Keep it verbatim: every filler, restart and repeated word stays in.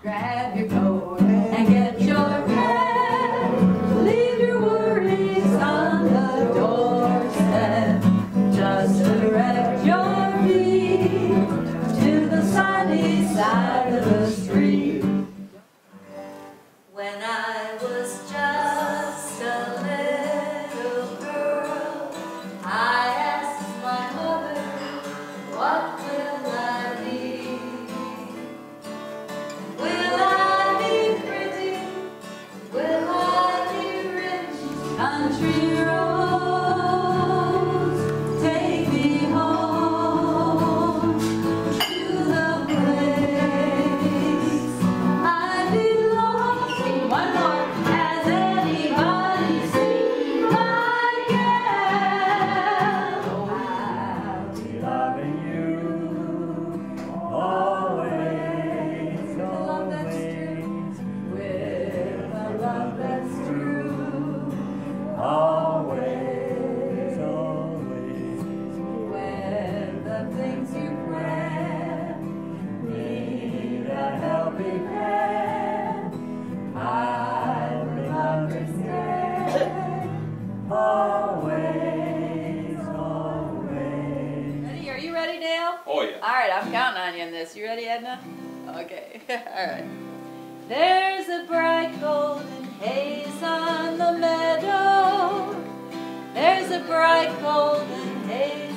Grab your coat and get your breath. Leave your worries on the doorstep. Just direct your feet to the sunny side of the street. When I was just a little girl, I asked my mother, what will I be? Will I be pretty? Will I be rich? Country roads, take me home to the place I belong. Sing one more. Has anybody seen my girl? I'll be loving you always, always. A love that's true, with a love that's true. Always, always. When the things you plan need a helping hand, I will understand. Always, always. Ready? Are you ready, Dale? Oh, yeah. All right, I'm counting on you in this. You ready, Edna? Okay. All right. There's a bright golden haze on the meadow. There's a bright golden haze.